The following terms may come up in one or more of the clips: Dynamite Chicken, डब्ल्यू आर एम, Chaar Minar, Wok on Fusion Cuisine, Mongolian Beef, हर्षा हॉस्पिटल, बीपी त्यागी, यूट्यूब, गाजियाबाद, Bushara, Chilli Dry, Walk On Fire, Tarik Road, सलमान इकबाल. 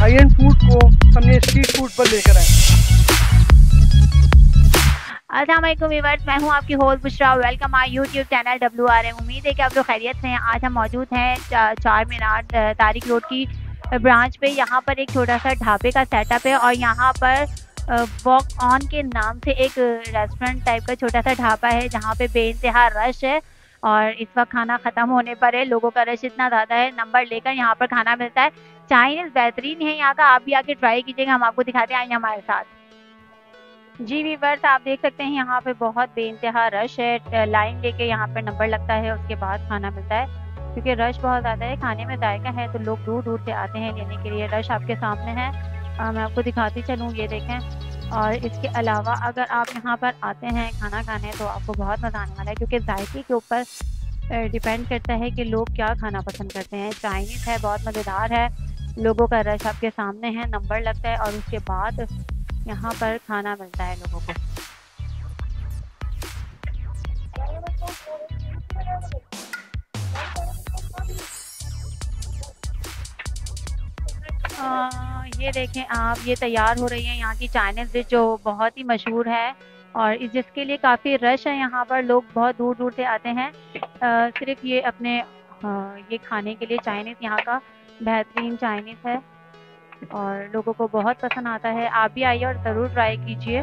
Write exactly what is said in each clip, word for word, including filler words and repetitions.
High and food को हमने street food पर लेकर आए। अस्सलाम वालेकुम व्यूअर्स, मैं हूं आपकी host Bushra. Welcome I यूट्यूब channel डब्ल्यू आर एम। उम्मीद है कि आप लोग खैरियत से हैं। आज हम मौजूद हैं चा, चार मीनार तारिक रोड की ब्रांच पे। यहाँ पर एक छोटा सा ढाबे का सेटअप है और यहाँ पर वॉक ऑन के नाम से एक रेस्टोरेंट टाइप का छोटा सा ढाबा है जहाँ पे बेइंतहा रश है और इस वक्त खाना ख़त्म होने पर है। लोगों का रश इतना ज़्यादा है, नंबर लेकर यहाँ पर खाना मिलता है। चाइनीज़ बेहतरीन है यहाँ का, आप भी आके ट्राई कीजिएगा। हम आपको दिखाते हैं, आइए हमारे साथ। जी व्यूअर्स, आप देख सकते हैं यहाँ पे बहुत बेइंतहा रश है। लाइन लेके यहाँ पर नंबर लगता है, उसके बाद खाना मिलता है। क्योंकि रश बहुत ज़्यादा है, खाने में जायका है तो लोग दूर दूर से आते हैं लेने के लिए। रश आपके सामने है, मैं आपको दिखाती चलूँ, ये देखें। और इसके अलावा अगर आप यहाँ पर आते हैं खाना खाने तो आपको बहुत मज़ा आने वाला है, क्योंकि जायके के ऊपर डिपेंड करता है कि लोग क्या खाना पसंद करते हैं। चाइनीज़ है, बहुत मज़ेदार है, लोगों का रश आपके सामने है, नंबर लगता है और उसके बाद यहाँ पर खाना मिलता है लोगों को। आ, ये देखें आप, ये तैयार हो रही है यहाँ की चाइनीज़ डिश जो बहुत ही मशहूर है और जिसके लिए काफ़ी रश है यहाँ पर। लोग बहुत दूर दूर से आते हैं आ, सिर्फ ये अपने आ, ये खाने के लिए। चाइनीज़ यहाँ का बेहतरीन चाइनीज़ है और लोगों को बहुत पसंद आता है। आप भी आइए और ज़रूर ट्राई कीजिए।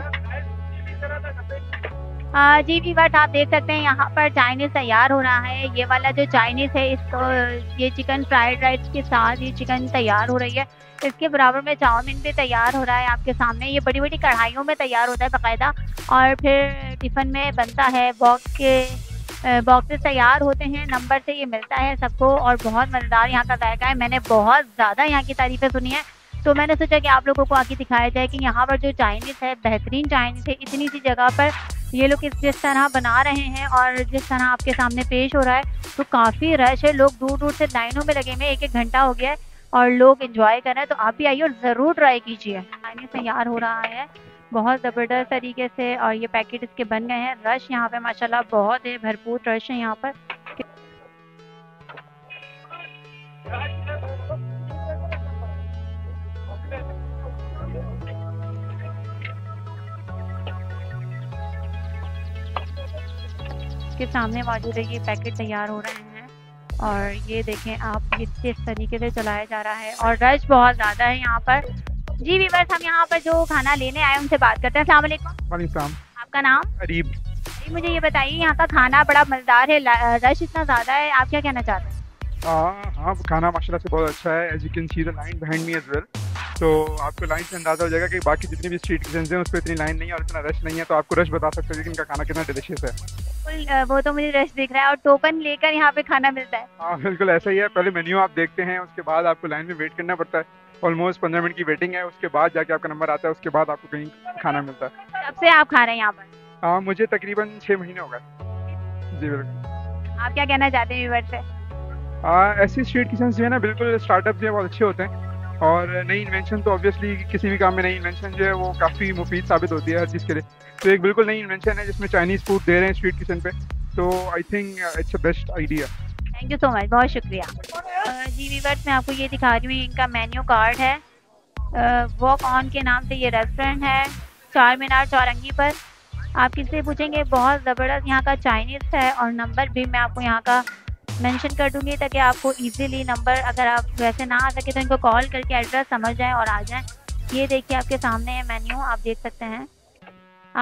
हाँ जी व्यूअर्स, आप देख सकते हैं यहाँ पर चाइनीज़ तैयार हो रहा है। ये वाला जो चाइनीज़ है इसको ये चिकन फ्राइड राइस के साथ ये चिकन तैयार हो रही है। इसके बराबर में चाउमीन भी तैयार हो रहा है आपके सामने। ये बड़ी बड़ी कढ़ाइयों में तैयार होता है बाकायदा और फिर टिफ़िन में बनता है। बॉक्स के बॉक्सेस तैयार होते हैं, नंबर से ये मिलता है सबको और बहुत मज़ेदार यहाँ का जायका है। मैंने बहुत ज़्यादा यहाँ की तारीफ़ें सुनी हैं तो मैंने सोचा कि आप लोगों को आके दिखाया जाए कि यहाँ पर जो चाइनीज़ है बेहतरीन चाइनीज़ है। इतनी सी जगह पर ये लोग जिस तरह बना रहे हैं और जिस तरह आपके सामने पेश हो रहा है तो काफ़ी रश है। लोग दूर दूर से लाइनों में लगे हुए, एक एक घंटा हो गया है और लोग एंजॉय कर रहे हैं। तो आप भी आइए और ज़रूर ट्राई कीजिए। चाइनीज़ तैयार हो रहा है बहुत ज़बरदस्त तरीके से और ये पैकेट इसके बन गए हैं। रश यहाँ पर माशाल्लाह बहुत है, भरपूर रश है यहाँ पर। के सामने मौजूद है ये पैकेट तैयार हो रहे हैं और ये देखें आप, ये किस तरीके से चलाया जा रहा है और रश बहुत ज़्यादा है यहाँ पर। जी व्यूअर्स, हम यहाँ पर जो खाना लेने आए उनसे बात करते हैं। अस्सलाम वालेकुम। वालेकुम। आपका नाम? अरीब। अरीब, मुझे ये बताइए यहाँ का खाना बड़ा मज़ेदार है, रश इतना ज़्यादा है, आप क्या कहना चाहते हैं? हाँ, खाना माशाल्लाह से बहुत अच्छा है। As you can see the line behind me as well, तो आपको लाइन से अंदाजा हो जाएगा कि बाकी जितनी भी स्ट्रीट किचन हैं उस पर इतनी लाइन नहीं है और इतना रश नहीं है, तो आपको रश बता सकते हैं कि इनका खाना कितना डिलीशियस है। वो तो मुझे रश दिख रहा है और टोकन लेकर यहाँ पे खाना मिलता है। हाँ बिल्कुल ऐसा ही है, पहले मेन्यू आप देखते हैं, उसके बाद आपको लाइन में वेट करना पड़ता है। ऑलमोस्ट पंद्रह मिनट की वेटिंग है, उसके बाद जाके आपका नंबर आता है, उसके बाद आपको कहीं खाना मिलता है। कब से आप खा रहे हैं यहाँ पर? हाँ मुझे तकरीबन छः महीने हो गए। जी बिल्कुल। आप क्या कहना चाहते हैं व्यूअर्स से? ऐसी स्ट्रीट किचन जो है ना बिल्कुल स्टार्टअप जो है बहुत अच्छे होते हैं और नई इन्वेंशन, तो ऑब्वियसली किसी भी काम में नई इन्वेंशन जो है वो काफ़ी मुफीद साबित होती है हर चीज़ के लिए। तो एक बिल्कुल नई इन्वेंशन है जिसमें चाइनीज़ फूड दे रहे हैं स्ट्रीट किचन पे, तो I think it's a best idea. Thank you so much, बहुत शुक्रिया। जी व्यूअर्स, मैं आपको ये दिखा रही हूँ, इनका मेन्यू कार्ड है। वॉक ऑन के नाम से ये रेस्टोरेंट है, चार मीनार चौरंगी पर। आप किससे पूछेंगे, बहुत ज़बरदस्त यहाँ का चाइनीज़ है और नंबर भी मैं आपको यहाँ का मेंशन कर दूंगी ताकि आपको इजीली नंबर, अगर आप वैसे ना आ सके तो इनको कॉल करके एड्रेस समझ जाएं और आ जाएं। ये देखिए आपके सामने है मेन्यू, आप देख सकते हैं।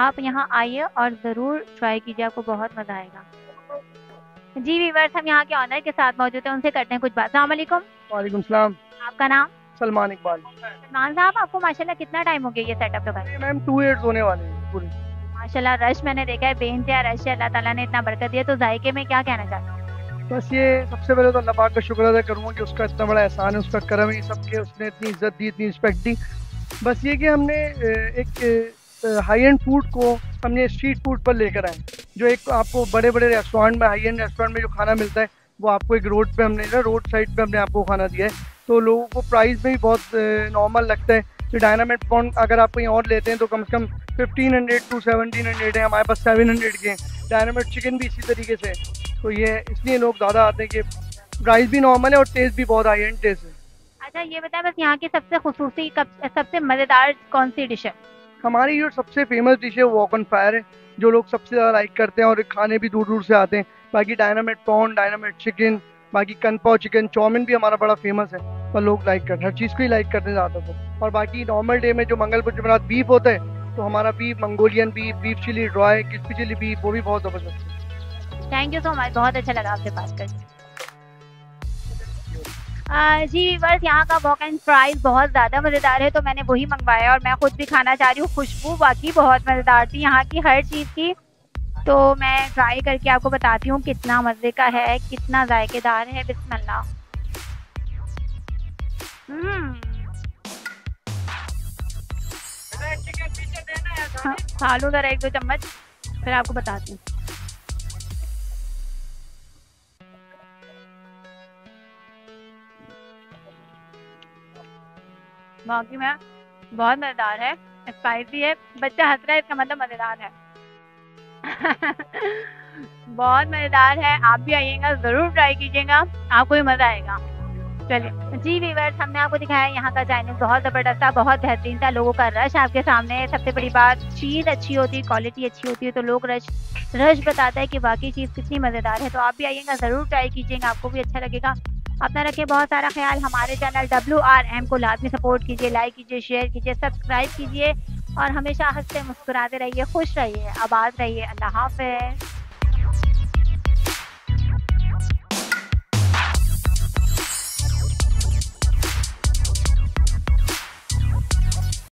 आप यहाँ आइए और ज़रूर ट्राई कीजिए, आपको बहुत मज़ा आएगा। जी व्यूअर्स, हम यहाँ के ऑनर के साथ मौजूद हैं, उनसे करते हैं कुछ बात। अस्सलाम वालेकुम। वालेकुम सलाम। आपका नाम? सलमान इकबाल। सलमान साहब, आपको माशाल्लाह कितना टाइम हो गया ये सेटअप का? मैम टू इयर्स होने वाले हैं पूरे। माशाल्लाह रश मैंने देखा है, बेइंतहा रश है, अल्लाह ताला ने इतना बरकत दिया। तो जायके में क्या कहना चाहते हैं? बस ये सबसे पहले तो अल्लाह पाक का शुक्र अदा करूँगा कि उसका इतना बड़ा एहसान है, उसका करम है, सबके उसने इतनी इज्जत दी, इतनी रिस्पेक्ट दी। बस ये कि हमने एक हाई एंड फूड को हमने स्ट्रीट फूड पर लेकर आए। जो एक आपको बड़े बड़े रेस्टोरेंट में, हाई एंड रेस्टोरेंट में जो खाना मिलता है वो आपको एक रोड पे हमने ना रोड साइड पे हमने आपको खाना दिया है, तो लोगों को प्राइस में भी बहुत नॉर्मल लगता है। जो डायनामाइट प्रॉन अगर आप कहीं और लेते हैं तो कम से कम fifteen hundred to seventeen hundred है, हमारे पास सेवन हंड्रेड के हैं। डायनामाइट चिकन भी इसी तरीके से, तो ये इसलिए लोग ज़्यादा आते हैं कि प्राइस भी नॉर्मल है और टेस्ट भी बहुत हाई एंड टेस्ट है। अच्छा ये बताएं बस यहाँ की सबसे खुसूसी सबसे मजेदार कौन सी डिश है? हमारी जो सबसे फेमस डिश है वॉक ऑन फायर है, जो लोग सबसे ज़्यादा लाइक करते हैं और खाने भी दूर दूर से आते हैं। बाकी डायनामाइट प्रॉन, डायनामाइट चिकन, बाकी कनपाव चिकन, चाउमिन भी हमारा बड़ा फेमस है, पर लोग लाइक करते हैं, हर चीज़ को ही लाइक करते हैं ज़्यादातर। और बाकी नॉर्मल डे में जो मंगलपुर जमनाथ बीफ होता है, तो हमारा beef Mongolian beef, beef chilli dry, crispy chilli beef, वो भी बहुत ज़बरदस्त है। थैंक यू सो मच, बहुत अच्छा लगा आपसे बात करके। जी बस यहाँ का वॉक एंड फ्राइज बहुत ज़्यादा मज़ेदार है, तो मैंने वही मंगवाया और मैं खुद भी खाना चाह रही हूँ। खुशबू बाकी बहुत मज़ेदार थी यहाँ की हर चीज़ की, तो मैं ट्राई करके आपको बताती हूँ कितना मज़े का है, कितना जायकेदार है। बिस्मिल्लाह। खा लूँ ज़रा एक दो चम्मच, फिर आपको बताती हूँ। बाकी में बहुत मज़ेदार है, स्पाइसी है, बच्चा हंस रहा है इसका मतलब मज़ेदार है। बहुत मज़ेदार है, आप भी आइएगा, ज़रूर ट्राई कीजिएगा, आपको भी मज़ा आएगा। चलिए जी व्यूअर्स, हमने आपको दिखाया यहाँ का चाइनीज़ बहुत ज़बरदस्त था, बहुत बेहतरीन था, लोगों का रश आपके सामने। सबसे बड़ी बात, चीज़ अच्छी होती है, क्वालिटी अच्छी होती है, तो लोग रश रश बताता है कि वाकई चीज़ कितनी मज़ेदार है। तो आप भी आइएगा, ज़रूर ट्राई कीजिएगा, आपको भी अच्छा लगेगा। अपना रखिए बहुत सारा ख्याल। हमारे चैनल डब्ल्यू आर एम को लाजमी सपोर्ट कीजिए, लाइक कीजिए, शेयर कीजिए, सब्सक्राइब कीजिए और हमेशा हंसते मुस्कुराते रहिए, खुश रहिए, आबाद रहिए। अल्लाह हाफ़िज़।